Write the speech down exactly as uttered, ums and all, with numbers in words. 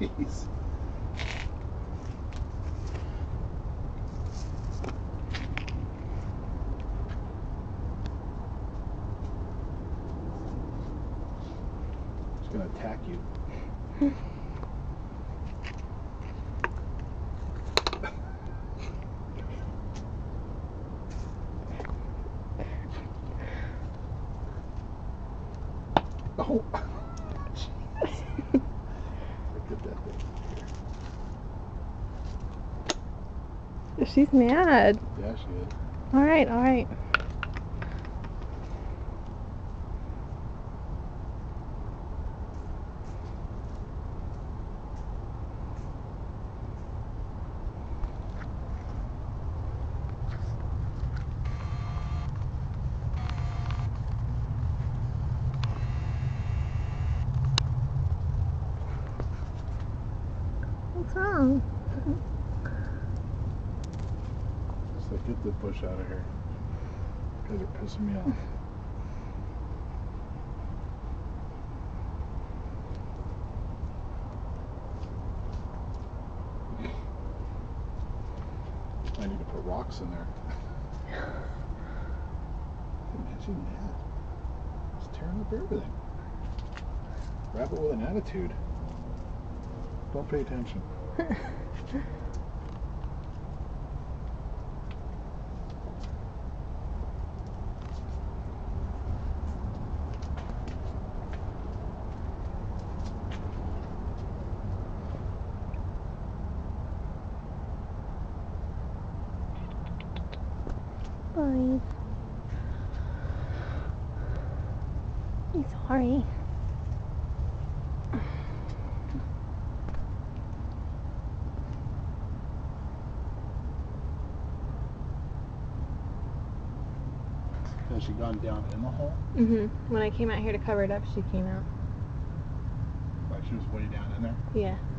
Jeez. It's gonna attack you. Oh, jeez. Look at that thing. She's mad. Yeah, she is. All right, all right. What's wrong? So get the bush out of here. You guys are pissing me off. I need to put rocks in there. Imagine that. It's tearing up everything. Rabbit with an attitude. Don't pay attention. Bye. I'm sorry. Has she gone down in the hole? Mm-hmm. When I came out here to cover it up, she came out. Like she was way down in there? Yeah.